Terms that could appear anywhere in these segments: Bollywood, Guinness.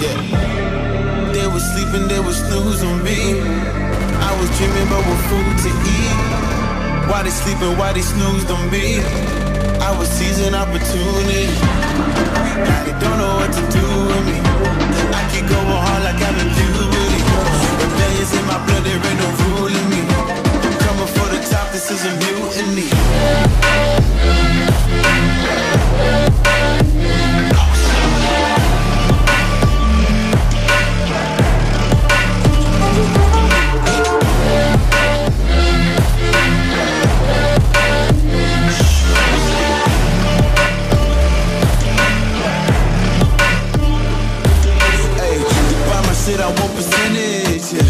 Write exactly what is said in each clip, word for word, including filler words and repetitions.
Yeah. They was sleeping, they was snoozing me. I was dreaming but with food to eat. Why they sleeping, why they snoozed on me? I was seizing opportunity. Now they don't know what to do with me. I keep going hard like I've been puberty. Rebellions in my blood, there ain't no rule in me. Coming for the top, this is a mutiny. I want percentage, yeah.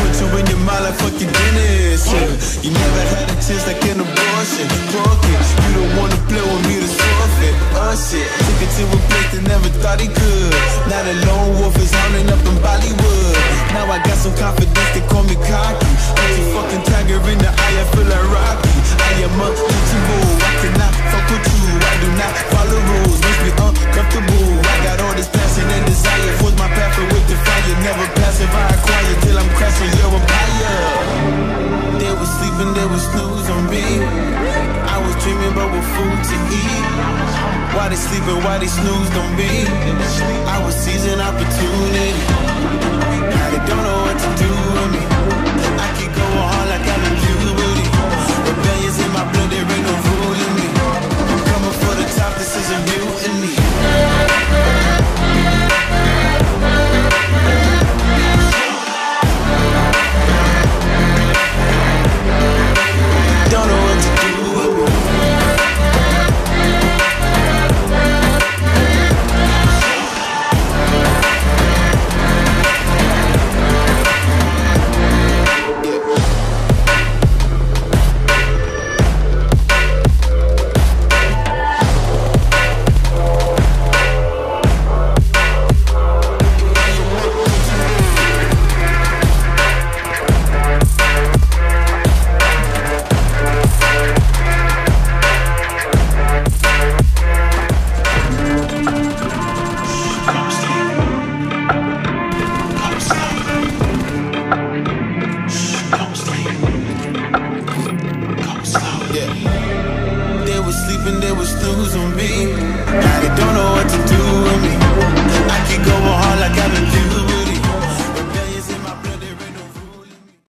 Put you in your mind like fucking Guinness, yeah. You never had a chance like an abortion. Broke it. You don't wanna play with me, that's forfeit. Oh shit, took it to a place that never thought he could. Now the lone wolf is hounding up in Bollywood. Now I got some confidence, they call me cocky. There's a fucking tiger in the eye, I feel like Rocky. I am a teachable, I cannot fuck with you. I do not follow rules, makes me uncomfortable. I got all this passion and desire, force my pathway with the fire. Never passive, I acquire till I'm crashing your empire. They was sleeping, they was snoozing on me. I was dreaming but with food to eat. Why they sleeping, why they snoozed on me? I was seizing opportunity.